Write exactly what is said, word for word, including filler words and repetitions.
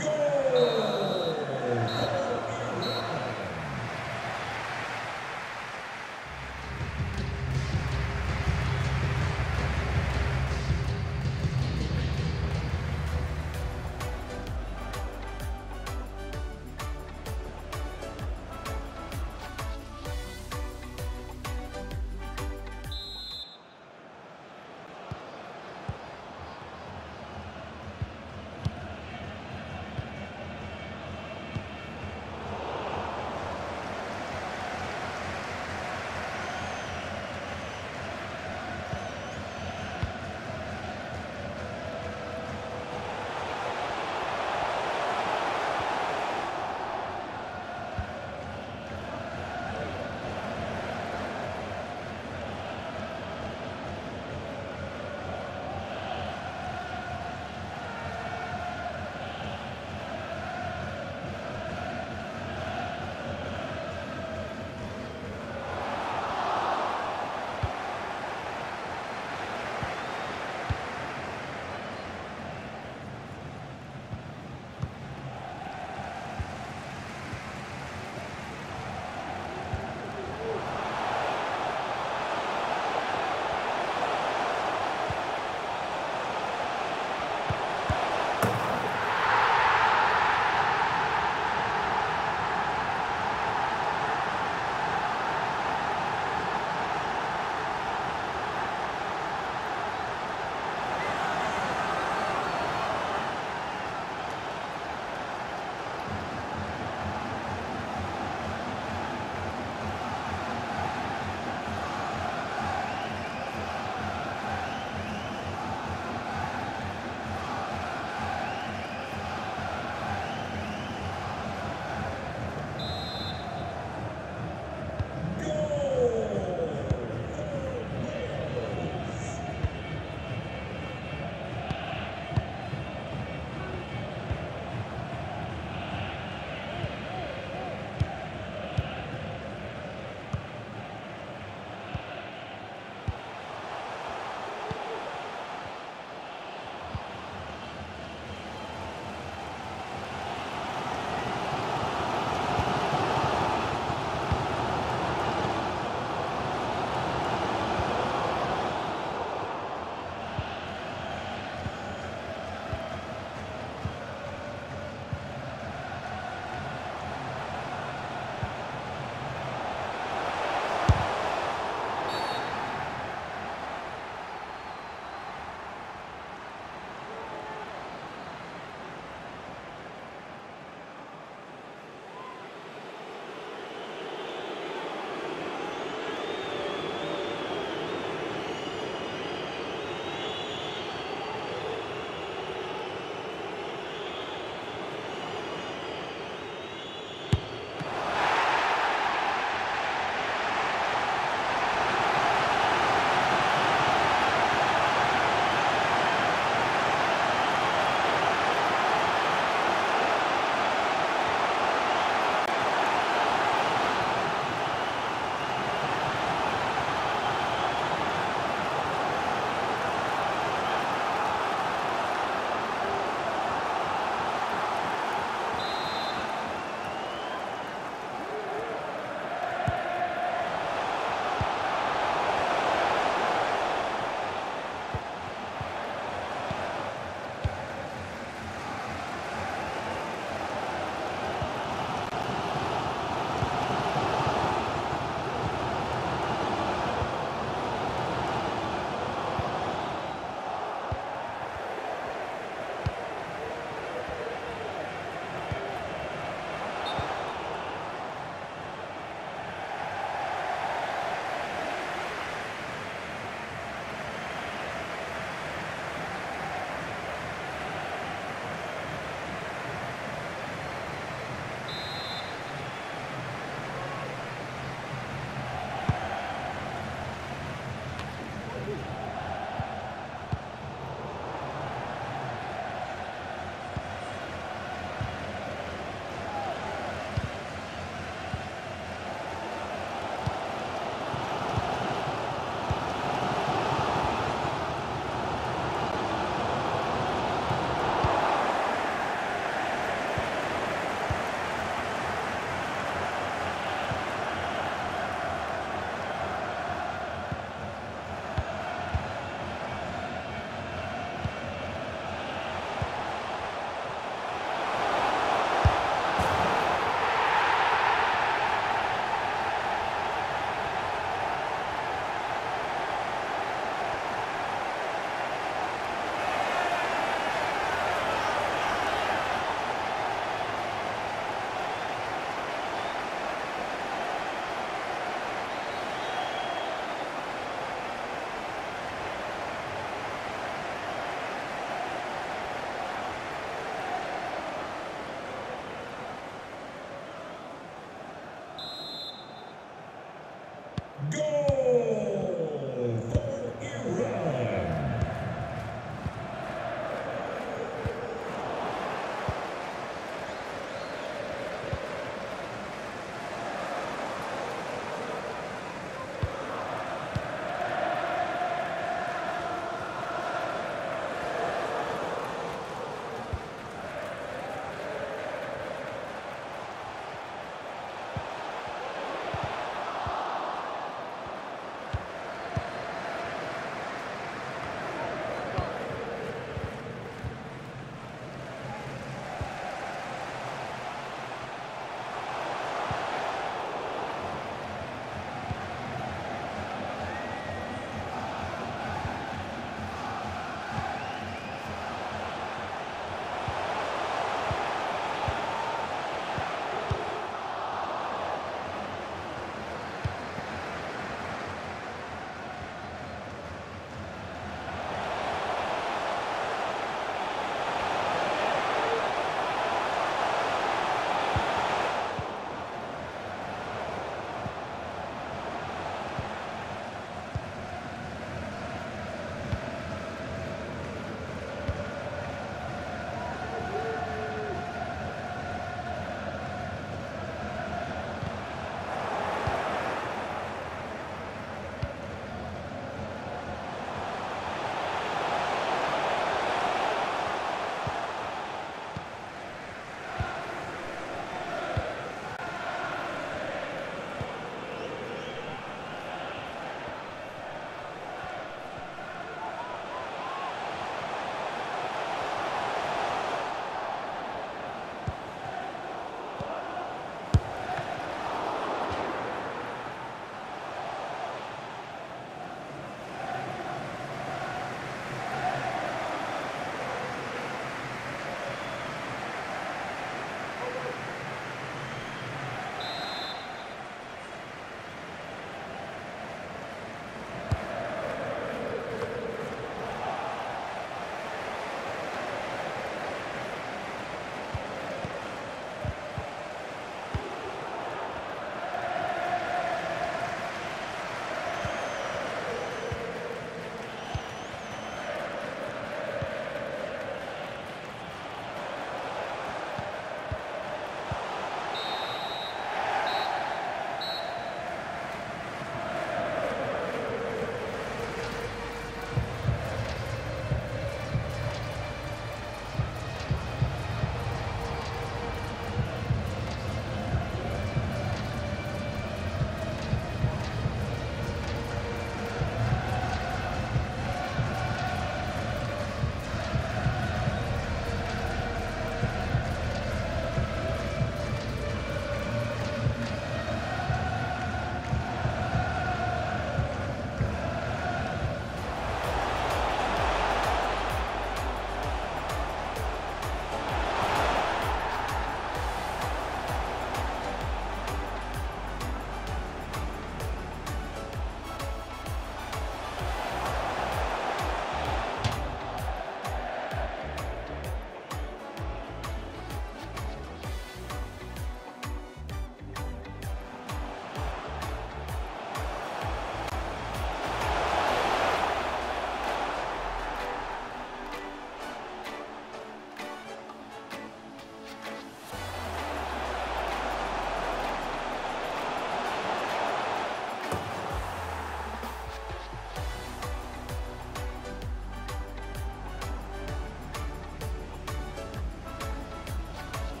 Go!